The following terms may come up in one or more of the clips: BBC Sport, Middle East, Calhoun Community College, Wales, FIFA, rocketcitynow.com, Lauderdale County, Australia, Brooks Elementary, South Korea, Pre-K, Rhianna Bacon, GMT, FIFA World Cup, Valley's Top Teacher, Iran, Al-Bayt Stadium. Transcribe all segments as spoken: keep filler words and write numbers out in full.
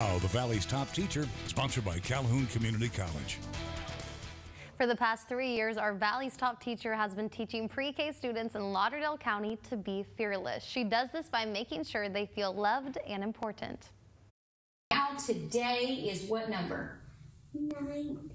Now, the Valley's Top Teacher, sponsored by Calhoun Community College. For the past three years, our Valley's Top Teacher has been teaching pre-K students in Lauderdale County to be fearless. She does this by making sure they feel loved and important. Now today is what number? Nine.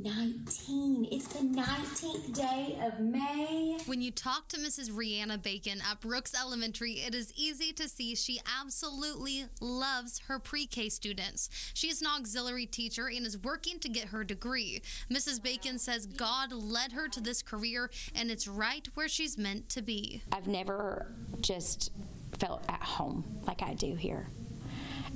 nineteen. It's the nineteenth day of May. When you talk to Missus Rhianna Bacon at Brooks Elementary, it is easy to see she absolutely loves her pre-K students. She is an auxiliary teacher and is working to get her degree. Missus Bacon says God led her to this career and it's right where she's meant to be. I've never just felt at home like I do here.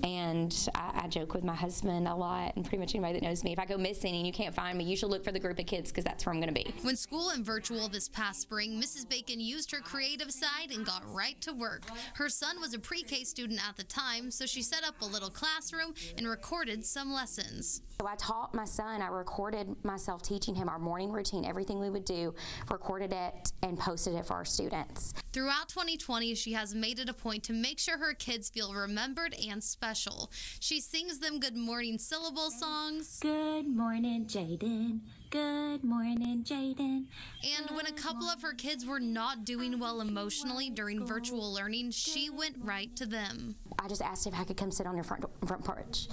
And I, I joke with my husband a lot, and pretty much anybody that knows me, if I go missing and you can't find me, you should look for the group of kids because that's where I'm going to be. When school went virtual this past spring, Missus Bacon used her creative side and got right to work. Her son was a pre-K student at the time, so she set up a little classroom and recorded some lessons. So I taught my son. I recorded myself teaching him our morning routine, everything we would do, recorded it and posted it for our students. Throughout twenty twenty, she has made it a point to make sure her kids feel remembered and special. She sings them good morning syllable songs. Good morning, Jaden. Good morning, Jaden. And when a couple of her kids were not doing well emotionally during virtual learning, she went right to them. I just asked if I could come sit on your front, front porch.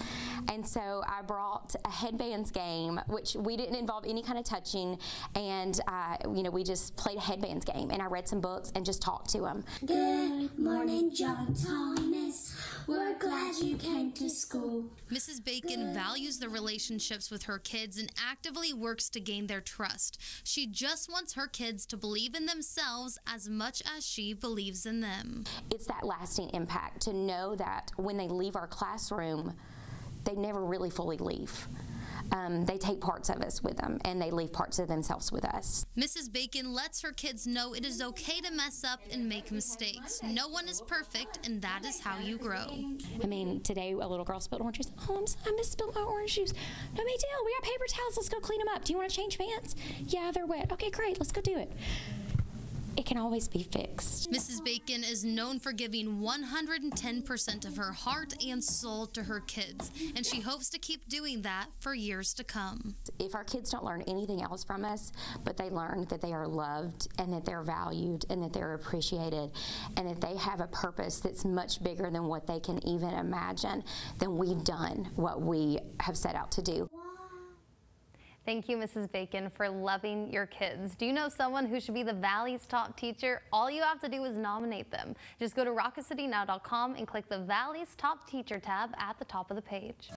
And so I brought a headbands game, which we didn't involve any kind of touching. And, uh, you know, we just played a headbands game. And I read some books and just talked to them. Good morning, John Thomas. We're glad you came to school. Missus Bacon Good. values the relationships with her kids and actively works to gain their trust. She just wants her kids to believe in themselves as much as she believes in them. It's that lasting impact to know that when they leave our classroom, they never really fully leave. Um, they take parts of us with them, and they leave parts of themselves with us. Missus Bacon lets her kids know it is okay to mess up and make mistakes. No one is perfect, and that is how you grow. I mean, today a little girl spilled orange juice. Oh, I'm sorry, I misspilled my orange juice. No big deal. We got paper towels. Let's go clean them up. Do you want to change pants? Yeah, they're wet. Okay, great. Let's go do it. It can always be fixed. Missus Bacon is known for giving one hundred ten percent of her heart and soul to her kids, and she hopes to keep doing that for years to come. If our kids don't learn anything else from us, but they learn that they are loved and that they're valued and that they're appreciated and that they have a purpose that's much bigger than what they can even imagine, then we've done what we have set out to do. Thank you, Missus Bacon, for loving your kids. Do you know someone who should be the Valley's Top Teacher? All you have to do is nominate them. Just go to rocket city now dot com and click the Valley's Top Teacher tab at the top of the page.